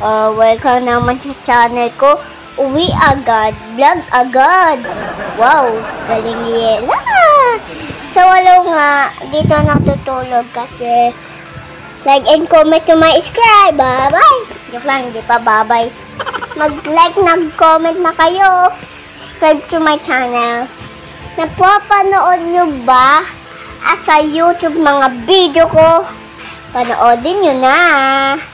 welcome naman sa channel ko. Uwi agad, vlog agad. Wow, galing Yela. So, walo nga, dito natutulog kasi. Like and comment to my subscribe. Bye-bye. Joke lang, hindi pa bye-bye. Mag-like, nag-comment na kayo. Subscribe to my channel. Napapanood nyo ba sa YouTube mga video ko? Panoodin nyo na.